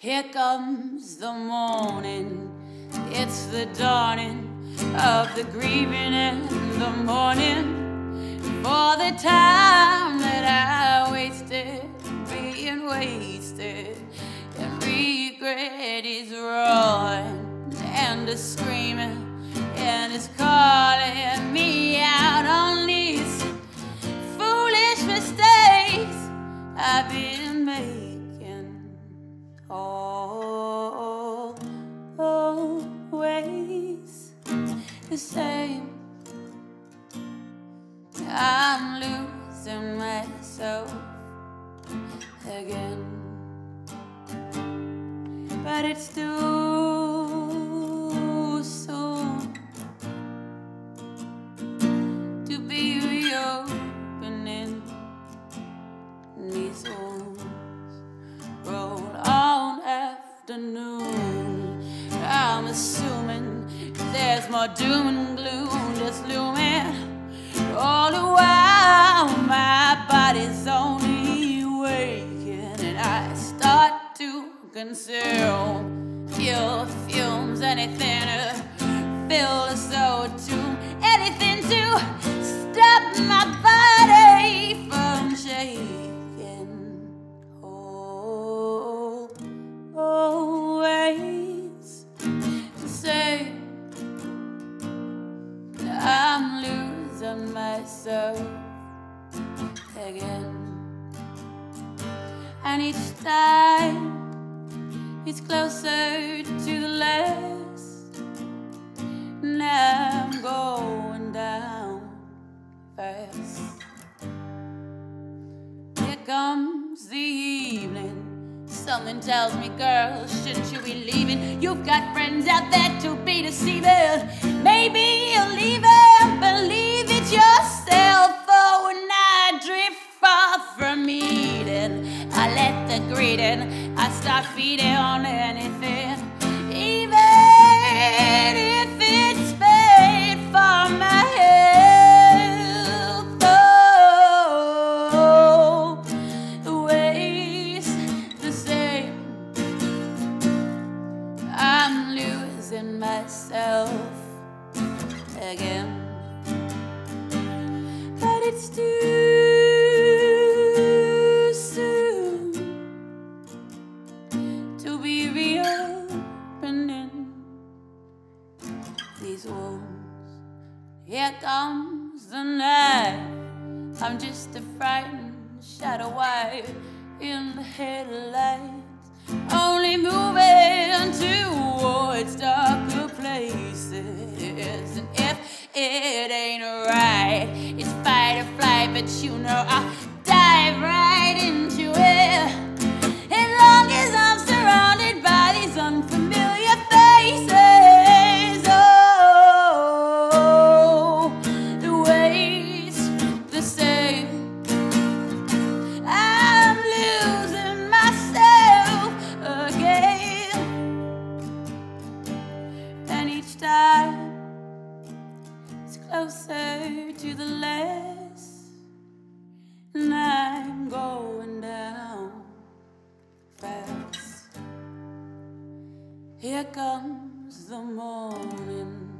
Here comes the morning, it's the dawning of the grieving and the mourning for the time that I wasted, being wasted, and regret is roaring and is screaming and is calling me out on these foolish mistakes I've been made. Always the same. I'm losing myself again, but it's too soon to be reopening these wounds. Roll on afternoon, I'm assuming there's more doom and gloom just looming all the while. My body's only waking, and I start to consume your fumes. Anything to fill the soul to, anything to stop my body from shaking. Always the same. I'm losing myself again, and each time it's closer to the last. Now I'm going down fast. Here comes the evening. Someone tells me, girl, shouldn't you be leaving? You've got friends out there to be deceiving. Maybe you'll leave them, believe it yourself. Oh, when I drift far from Eden, I let the greeting, I start feeding on anything, even if it's paid for my health. Oh, I'm losing myself again, but it's too soon to be reopening these wounds. Here comes the night, I'm just a frightened shadow wife in the headlights, only moving towards darker places. And if it ain't right, it's fight or flight, but you know I'll dive right into it, as long as I'm surrounded by these unfamiliar faces. Oh, the ways the same. I'm losing myself again, and each time it's closer to the last, and I'm going down fast. Here comes the morning.